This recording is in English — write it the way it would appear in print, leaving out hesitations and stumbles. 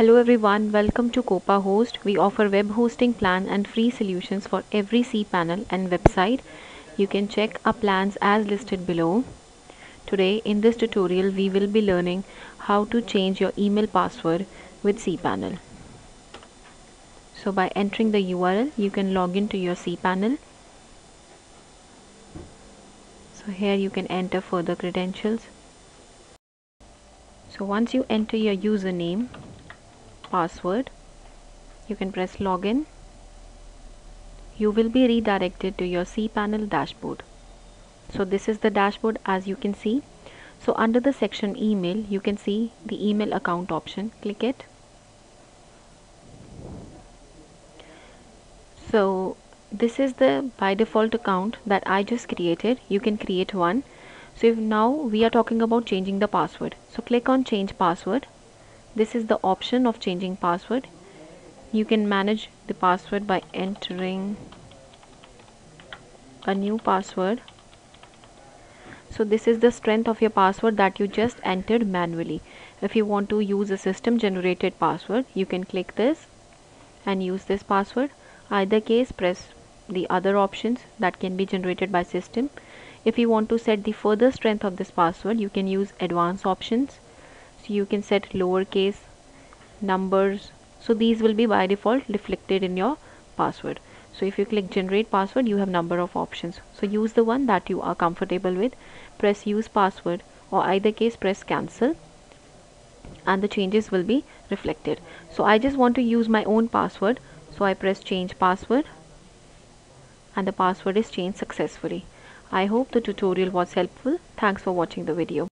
Hello everyone, welcome to Copahost. We offer web hosting plan and free solutions for every cPanel and website. You can check our plans as listed below. Today in this tutorial we will be learning how to change your email password with cPanel. So by entering the URL you can log into your cPanel. So here you can enter further credentials. So once you enter your username, password, you can press login. You will be redirected to your cPanel dashboard. So this is the dashboard, as you can see. So under the section email, you can see the email account option. Click it. So this is the by default account that I just created. You can create one. So if now we are talking about changing the password. So click on change password. This is the option of changing password. You can manage the password by entering a new password. So this is the strength of your password that you just entered manually. If you want to use a system generated password, you can click this and use this password. Either case, press the other options that can be generated by system. If you want to set the further strength of this password, you can use advanced options. So you can set lowercase, numbers. So these will be by default reflected in your password. So if you click generate password, you have number of options. So use the one that you are comfortable with. Press use password, or either case press cancel, and the changes will be reflected. So I just want to use my own password. So I press change password and the password is changed successfully. I hope the tutorial was helpful. Thanks for watching the video.